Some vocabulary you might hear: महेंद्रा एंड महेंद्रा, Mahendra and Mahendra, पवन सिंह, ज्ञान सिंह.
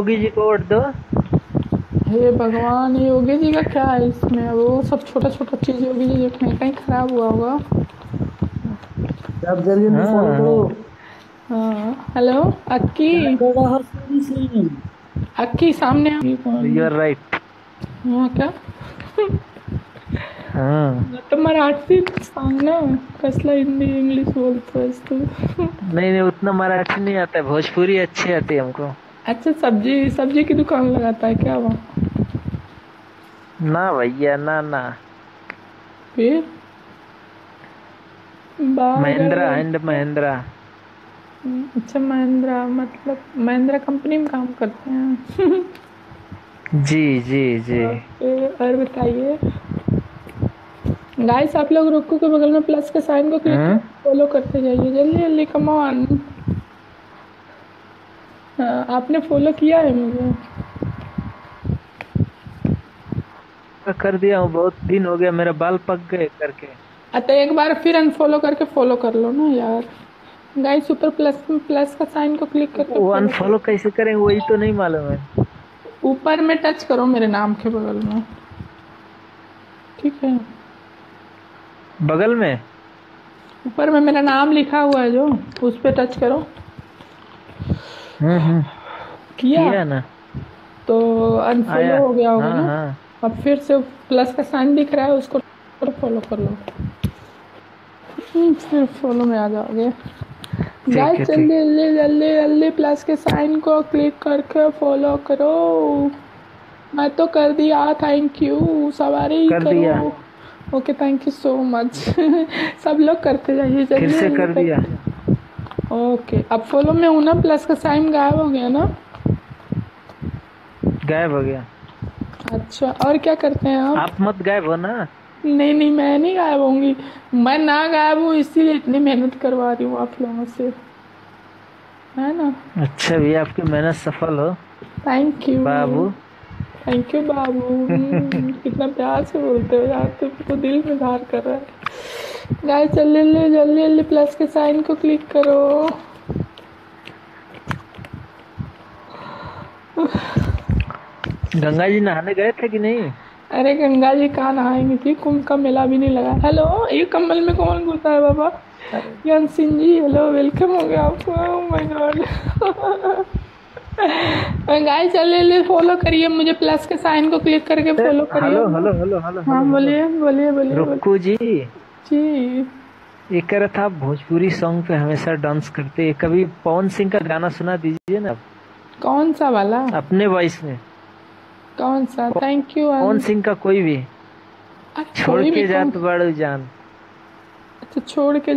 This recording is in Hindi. योगी जी को वोट दो। हे भगवान, योगी जी का क्या है इसमें? वो सब छोटा छोटा चीज योगी जी कहीं कहीं खराब हुआ होगा। आप जल्दी में फोन करो। हेलो अक्की सामने यू आर राइट। हाँ क्या? हाँ तो मराठी सांग ना, कसला हिंदी इंग्लिश बोलता है तू। नहीं नहीं उतना मराठी नहीं आता है, भोजपुरी अच्छी आती है हमको। अच्छा सब्जी की दुकान लगाता है क्या वहाँ? ना भैया ना ना। फिर महेंद्रा एंड महेंद्रा। अच्छा महेंद्रा, मतलब महेंद्रा कंपनी में काम करते हैं। जी जी जी। और बताइए गाइस, आप लोग रुको के बगल में प्लस के साइन को क्लिक फॉलो करते जाइए, जल्दी जल्दी कम ऑन। आपने फॉलो किया है? मुझे कर दिया हूँ, बहुत दिन हो गया, मेरा बाल पक गए करके। अच्छा एक बार फिर अनफॉलो करके फॉलो कर लो ना यार। गाइस ऊपर प्लस का साइन को क्लिक करके वो अनफॉलो कैसे करें वही तो नहीं मालूम है। ऊपर में टच करो मेरे नाम के बगल में, ठीक है? बगल में ऊपर में मेरा नाम लिखा हुआ है जो, उस पे टच करो। किया ना तो अनफॉलो हो गया होगा ना। अब फिर से प्लस का साइन दिख रहा है, उसको फॉलो कर लो, फिर फॉलो में आ जाओगे। गाइस जल्दी जल्दी जल्दी जल्दी प्लस के साइन को क्लिक करके फॉलो करो। मैं तो कर दिया, थैंक यू। सवारी करो। Okay thank you so much. सब लोग करते जाइए जल्दी। फिर से कर दिया। ओके अब फॉलो में हूँ ना, प्लस का साइन गायब हो गया ना? गायब हो गया। अच्छा और क्या करते हैं आप? आप मत गायब हो ना। नहीं नहीं मैं नहीं गायब होंगी, मैं ना गायब हूँ इसीलिए इतनी मेहनत करवा रही हूँ आप लोगों से, है ना? अच्छा भैया आपकी मेहनत सफल हो। थैंक यू बाबू। थैंक यू बाबू। कितना प्यार से बोलते हो यार, तुमको दिल में धार कर रहा है। गाइस जल्दी जल्दी जल्दी जल्दी प्लस के साइन को क्लिक करो। गंगा जी नहाने गए थे कि नहीं? अरे गंगा जी कहाँ नहाएंगे थी, कुंभ का मेला भी नहीं लगा। हेलो ये कम्बल में कौन घुसा है बाबा? ज्ञान सिंह जी हेलो, वेलकम हो गया आपको। गाइस जल्दी फॉलो करिए मुझे, प्लस के साइन को क्लिक करके फॉलो करिए। Hello hello hello hello. हाँ बोलिए बोलिए बोलिए। रुक्कू जी जी ये कह रहा था आप भोजपुरी सॉन्ग पे हमेशा डांस करते हैं, कभी पवन सिंह का गाना सुना दीजिए ना। कौन सा वाला? अपने वॉइस में कौन सा? Thank you. पवन सिंह का कोई भी, छोड़ के जात बड़ू जान। अच्छा छोड़ के